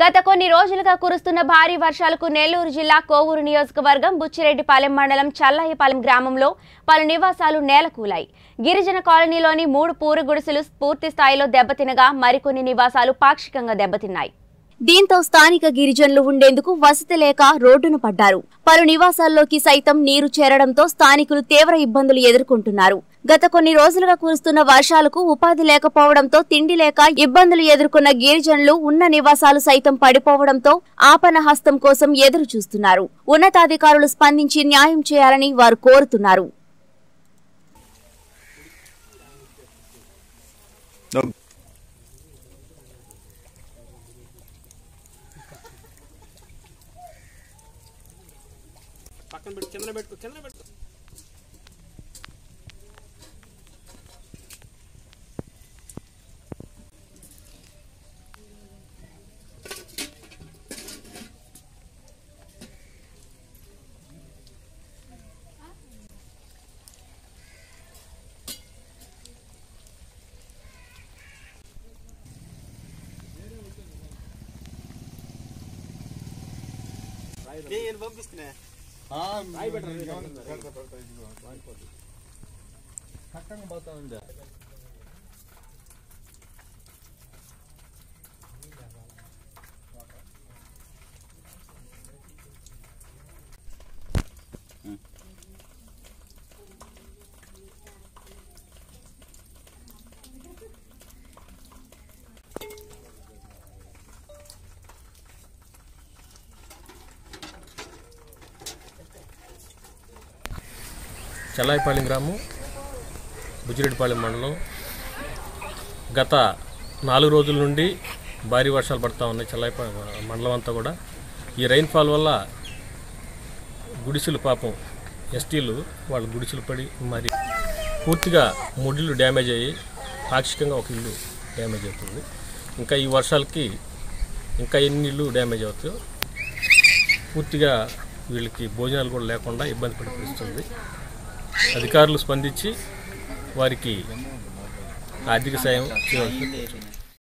గత కొన్ని రోజులుగా కురుస్తున్న భారీ వర్షాలకు నెల్లూరు జిల్లా కోవూరు నియోజకవర్గం బుచ్చిరెడ్డిపాలెం మండలం చల్లయ్యపాలెం గ్రామంలో పలు నివాసాలు నేలకూలాయి. గిరిజన కాలనీలోని 3 పూరు గుడిసెలు పూర్తి స్థాయిలో దెబ్బతినగా మరికొన్ని నివాసాలు పాక్షికంగా దెబ్బతిన్నాయి. దీంతో స్థానిక గిరిజనులు ఉండేందుకు వసతి లేక రోడ్డున పడ్డారు. పలు నివాసాల్లోకి సైతం నీరు చేరడంతో స్థానికులు తీవ్ర ఇబ్బందులు ఎదుర్కొంటున్నారు. గత కొన్ని రోజులుగా కురుస్తున్న వర్షాలకు ఉపాధి లేకపోవడంతో తిండి లేక ఇబ్బందులు ఎదుర్కొన్న గిరిజనులు ఉన్న నివాసాలు సైతం పడిపోవడంతో ఆపన హస్తం కోసం ఎదురు చూస్తున్నారు. ఉన్నతాధికారులు స్పందించి న్యాయం చేయాలని వారు కోరుతున్నారు. ये किसने? आई बैठा है చల్లాయిపాలెం గ్రామం బుచ్చిరెడ్డిపాలెం మండలం. గత 4 రోజుల నుండి భారీ వర్షాలు పడతా ఉన్నాయి. చల్లాయిపాలెం మండలం అంతా కూడా ఈ రైన్ఫాల్ వల్ల గుడిసెలు పాపం ఎస్టీలు వాళ్ళ గుడిసెలు పడి మరి పూర్తిగా 3 ఇళ్ళు డ్యామేజ్ అయ్యి పాక్షికంగా 1 ఇల్లు డ్యామేజ్ అవుతుంది. ఇంకా ఈ వర్షాలకి ఇంకా ఎన్ని ఇళ్ళు డ్యామేజ్ అవుతాయో పూర్తిగా వీళ్ళకి భోజనాలు కూడా లేకుండా ఇబ్బంది పడిపిస్తుంది. అధికారులు స్పందించి వారికి ఆర్థిక సాయం చేయాలి.